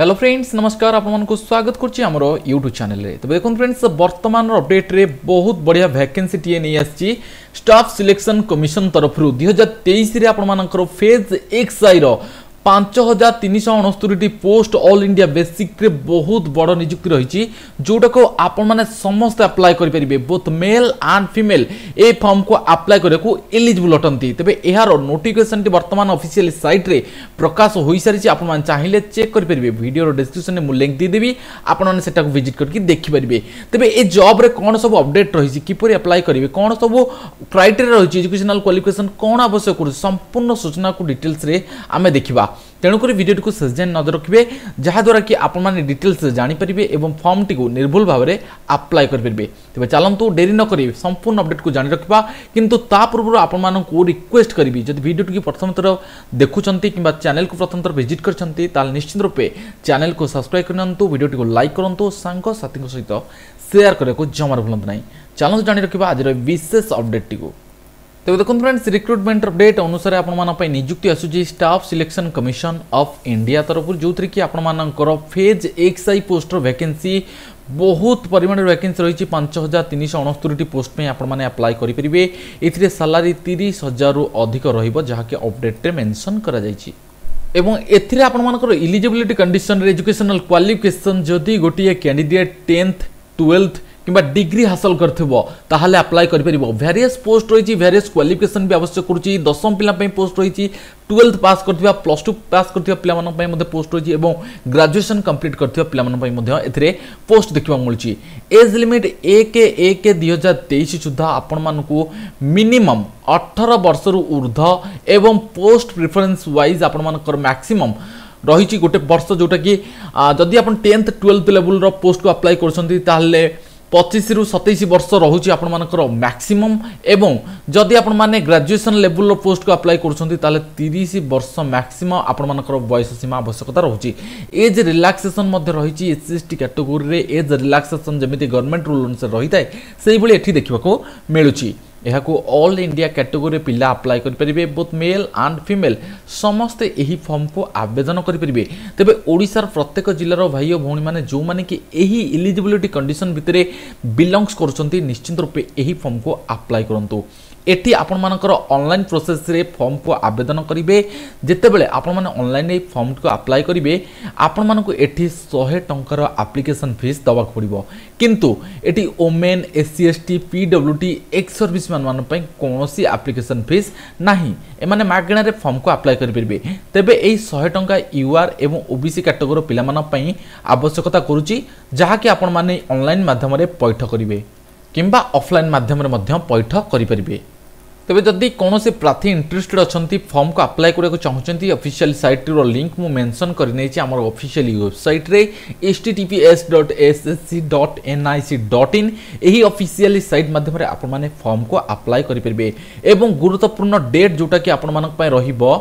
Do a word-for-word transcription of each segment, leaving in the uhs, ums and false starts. Hello friends नमस्कार आपमनकु स्वागत करछि हमरो YouTube चैनल रे। तो देखन फ्रेंड्स वर्तमान अपडेट रे बहुत बढ़िया वैकेंसी टी नै आछि स्टाफ सिलेक्शन कमिशन तरफ रु दो हज़ार तेईस रे आपण मानकर फेज वन रो पांच हजार तीन सौ उनस्तरी पोस्ट ऑल इंडिया बेसिक रे बहुत बड़ निजुक्ति रही जोटा को आपण माने समस्त अप्लाई करि परिबे बोथ मेल एंड फीमेल ए फॉर्म को अप्लाई करे को एलिजिबल अटंती। तबे एहार नोटिफिकेशन टी वर्तमान ऑफिशियल साइट रे प्रकाश होई सारी आपण माने चाहिले चेक करि परिबे। वीडियो डिस्क्रिप्शन में मु लिंक दे देबी आपण माने सेटा को विजिट करके देखि परिबे। तबे ए जॉब रे कोन सब अपडेट रही किपर अप्लाई करिवे कोन सब क्राइटेरिया रही एजुकेशनल क्वालिफिकेशन कोन आवश्यक कर संपूर्ण सूचना को डिटेल्स रे आमे देखिबा। तेणुकर भिडियो को शेष जाए नजर रखिए जहाद्वारा कि आप डिटेल्स जानीपर और फॉर्म टी निर्भुल भाव में आप्लाय करेंगे। तेज चलतु डेरी न करें संपूर्ण अपडेट को जानी रखा किंतु ता पूर्व आपको रिक्वेस्ट करी जब भिडियो की प्रथम थर देखुं कि चैनल को प्रथम थर विजिट कर निश्चित रूपे चैनल को सब्सक्राइब करनी भिडियो को लाइक करूँ सांगसाथी सहित सेयार करने जमार भूलु ना। चलतु जानी रखा आज विशेष अपडेट टी। तो देखो फ्रेंड्स रिक्रुटमेंट अपडेट अनुसार आप नियुक्ति आसूची staff selection commission of India तरफ जो थी कि आपर फेज एक्सआई पोस्टर वैकेंसी बहुत परिमाण वैकेंसी रही पांच हजार तीन सौ उनस्तरी पोस्ट में आपने अप्लाई करेंगे। ये सालारी तीस हजार रु अधिक रही अपडेट में मेंशन करा जायछि एवं एथिरे आपमनकर इलिजिबिलिटी कंडीशन एजुकेशनल क्वालिफिकेशन जदि गोटे कैंडिडेट टेन्थ ट्वेल्थ किंबा डिग्री हासिल करथिबो ताहाले अप्लाई करि परिबो। वेरियस पोस्ट रही वेरियस क्वालिफिकेशन भी आवश्यक करुची दशम पिला पे पोस्ट रही ट्वेल्थ पास करथिबा प्लस टू पास करथिबा पिला मानन पे मधे पोस्ट रही एवं ग्रेजुएशन कंप्लीट करथिबा पिला मानन पे मधे एथिरे पोस्ट देखिबा मिलची। एज लिमिट एक एक दो हज़ार तेईस सुधा आपण मानको मिनिमम अठारह वर्ष रु ऊर्ध एवं पोस्ट प्रेफरेंस वाइज आपण मानकर मैक्सिमम रही गोटे वर्ष जोटा कि जदि आपण टेन्थ ट्वेल्थ लेवल रो पोस्ट को अप्लाई करछंती ताहाले पच्चीस रु सतैश वर्ष रोचे आपण मानकर मैक्सिमम एवं जदि आपण माने ग्रेजुएशन लेवल पोस्ट को अप्लाई करूँ ताले तीस वर्ष मैक्सिमम आपण मानकर वयस सीमा आवश्यकता रोचे। एज रिलैक्सेशन रही S C S T category रे एज रिलैक्सेशन जमी गवर्नमेंट रूल अनुसार रही है से ये देखा मिलूँ। यह ऑल इंडिया कैटेगोरी पिला अप्लाई करेंगे बोथ मेल एंड फीमेल समस्ते यही फॉर्म को आवेदन करेंगे। तेबे ओडिशार प्रत्येक जिलार भाई और भौणी माने जो माने कि यही इलिजिबिलिटी कंडीशन भितर बिलंग्स करुँच निश्चिंत रूपे यही फॉर्म को अप्लाई करूँ। एटी आपण मानकर ऑनलाइन प्रोसेस रे फॉर्म को आवेदन करेंगे जितेबले आपण माने ऑनलाइन फॉर्म को अप्लाई करेंगे आपण मानक एटी सौ टंकार एप्लिकेशन फीस दवाक पड़ो किंतु एटी women S C S T P W T ex service मान मान पई कोनो सी एप्लिकेशन फीस नाही एमाने मागणा रे फॉर्म को अप्लाई करि परबे। तबे एई सौ टंका यूआर एवं ओबीसी कैटेगरी पिला मान पई आवश्यकता करूची जहा कि आपण माने ऑनलाइन माध्यम रे पैठ करिवे किंबा ऑफलाइन माध्यम रे मध्य पैठ करि परबे। तेज जदि कौन से प्रार्थी इंटरेस्टेड अच्छा फॉर्म को अप्लाई करने को चाहते ऑफिशियल साइट रो लिंक मु मेंशन करनी आम ऑफिशियल वेबसाइट रे H T T P S dot S S C dot N I C dot in यही ऑफिशियल साइट माध्यम रे आपण माने फॉर्म को अप्लाई करेंगे। एवं गुरुत्वपूर्ण डेट जोटा कि आपण मानक पय रहिबो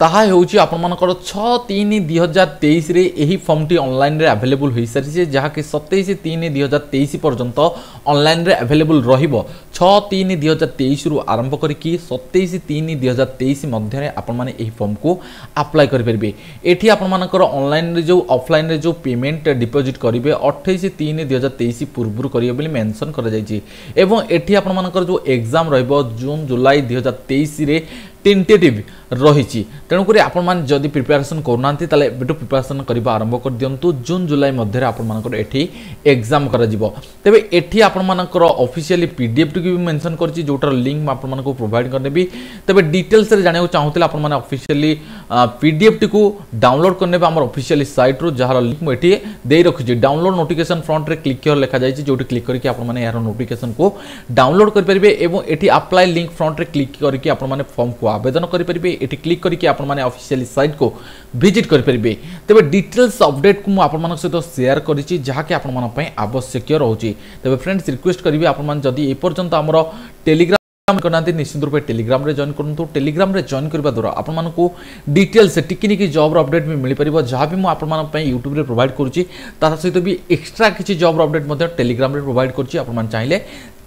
ताहा होउची आपण मानकर छह तीन दो हज़ार तेईस रे एही फॉर्म टी ऑनलाइन रे अवेलेबल होई सारी जे जहा कि सत्ताईस तीन दो हज़ार तेईस पर्यंत ऑनलाइन रे अवेलेबल रहिबो। छह तीन दो हज़ार तेईस रु आरंभ करके सत्ताईस तीन दो हज़ार तेईस मध्ये रे आपण माने एही फॉर्म को अप्लाई करि परबे। एठी आपण मानकर ऑनलाइन रे जो ऑफलाइन रे जो पेमेंट डिपॉजिट करिवे अट्ठाईस तीन दो हज़ार तेईस पूर्वरु करियो बेली मेंशन करा जाय छी एवं एठी आपण मानकर जो एग्जाम रहबो जून जुलाई दो हज़ार तेईस रे टेंटेटिव रही। तेणुकर आपण माने जदि प्रिपेरेसन करना ताले बेटो प्रिपेरेसन करबा आरंभ कर दियंतु जून जुलाई मध्य आपण मानकर एठी एग्जाम करा जिवो। तबे एठी आपण मानकर ऑफिशियली पीडीएफ टू भी मेंशन करची जोटर लिंक आपण मानको प्रोवाइड करने भी। तबे डिटेल्स रे जाने को चाहूतले आपण माने ऑफिशियली पीडीएफ टू को डाउनलोड करने बा हमर ऑफिशियली साइट रो जहार लिंक म एठी दे रखुची डाउनलोड नोटिफिकेशन फ्रंट रे क्लिक कर लिखा जाय छी जोटी क्लिक करके आपण माने यार नोटिफिकेशन को डाउनलोड कर परिबे एवं एठी अप्लाई लिंक फ्रंट रे क्लिक करके आपण माने फॉर्म को आवेदन करेंगे। ये क्लिक करके आपण माने ऑफिशियल साइट को विजिट करेंगे। तेबे डिटेल्स अपडेट को मुझे सहित शेयर करी जहाँकि आपण आवश्यक रोचे। तेबे फ्रेंड्स रिक्वेस्ट करी आपण जदि एपर्यंत आमर टेलीग्राम करनाते निश्चित रूपे टेलीग्राम रे जॉइन करूँ। टेलीग्राम रे जॉइन करबा द्वारा आपण मानको डिटेल्स टिकिनिकी जॉब रो अपडेट मिल पारिबो जहाँ भी मु आपण मान पय YouTube रे प्रोवाइड करूची ता सहित भी एक्स्ट्रा किछि जॉब रो अपडेट टेलीग्राम रे प्रोवाइड करूची आपण मान चाहिले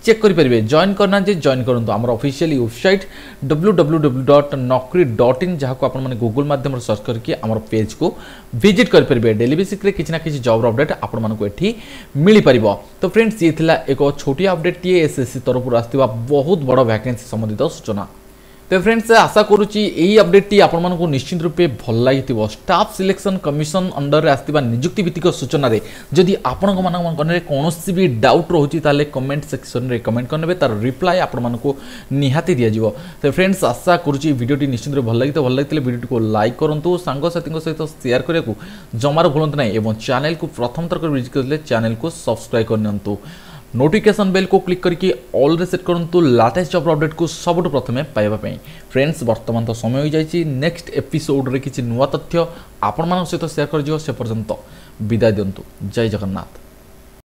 चेक करेंगे जॉइन करना जॉइन करूँ आम official website W W W dot Naukri dot in जहाँ आप गूगल माध्यम सर्च करके आम पेज को विजिट करेंगे। डेली बेसिक रे किसी ना किसी जॉब अपडेट आपठी मिल पार। तो फ्रेंड्स ये था एक छोटिया अपडेट टीए एसएससी तरफ आसवा बहुत बड़ वैकेंसी संबंधित सूचना। तो फ्रेंड्स आशा करुच्ची यही अपडेट टी आपण मानकु निश्चित रूपे भल लगे। स्टाफ सिलेक्शन कमिशन अंडर आसवा नियुक्ति भित्तिक सूचन जदि आपण मन कौन भी डाउट रोचे ताले कमेंट सेक्शन में कमेंट करने तार रिप्लाई आपण मानकु निहाती दिया। तो फ्रेंड्स आशा करुच्ची वीडियोटी निश्चित रूप भल लगे। भल लगे वीडियो को लाइक करूँ सांगसाथी सहित सेयार करने को जमार भूलु ना और चैनल को प्रथम थर कर विजिट करते चैनल को सब्सक्राइब करनी, नोटिफिकेशन बेल को क्लिक करके ऑल रे सेट करूँ लेटेस्ट जॉब अपडेट को सब प्रथमे पाइबापी। फ्रेंड्स वर्तमान तो समय हो जाए, नेक्स्ट एपिसोड रे किसी नूआ तथ्य आपण मान सहित शेयर कर से पर्यंत विदाय दिंतु। जय जगन्नाथ।